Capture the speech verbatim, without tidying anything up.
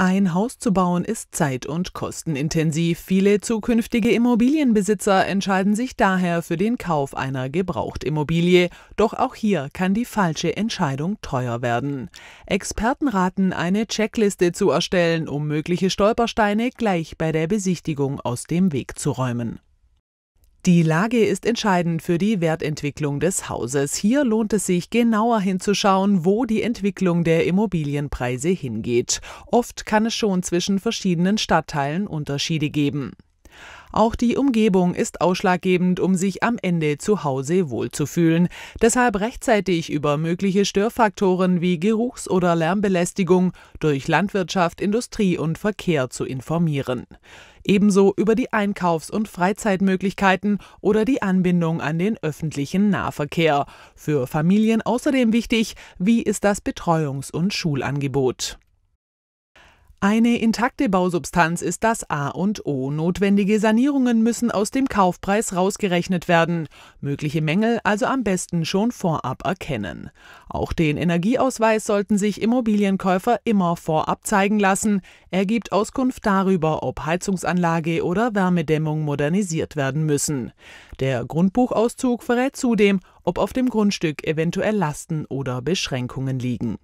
Ein Haus zu bauen ist zeit- und kostenintensiv. Viele zukünftige Immobilienbesitzer entscheiden sich daher für den Kauf einer Gebrauchtimmobilie. Doch auch hier kann die falsche Entscheidung teuer werden. Experten raten, eine Checkliste zu erstellen, um mögliche Stolpersteine gleich bei der Besichtigung aus dem Weg zu räumen. Die Lage ist entscheidend für die Wertentwicklung des Hauses. Hier lohnt es sich, genauer hinzuschauen, wo die Entwicklung der Immobilienpreise hingeht. Oft kann es schon zwischen verschiedenen Stadtteilen Unterschiede geben. Auch die Umgebung ist ausschlaggebend, um sich am Ende zu Hause wohlzufühlen. Deshalb rechtzeitig über mögliche Störfaktoren wie Geruchs- oder Lärmbelästigung durch Landwirtschaft, Industrie und Verkehr zu informieren. Ebenso über die Einkaufs- und Freizeitmöglichkeiten oder die Anbindung an den öffentlichen Nahverkehr. Für Familien außerdem wichtig, wie ist das Betreuungs- und Schulangebot? Eine intakte Bausubstanz ist das A und O. Notwendige Sanierungen müssen aus dem Kaufpreis rausgerechnet werden. Mögliche Mängel also am besten schon vorab erkennen. Auch den Energieausweis sollten sich Immobilienkäufer immer vorab zeigen lassen. Er gibt Auskunft darüber, ob Heizungsanlage oder Wärmedämmung modernisiert werden müssen. Der Grundbuchauszug verrät zudem, ob auf dem Grundstück eventuell Lasten oder Beschränkungen liegen.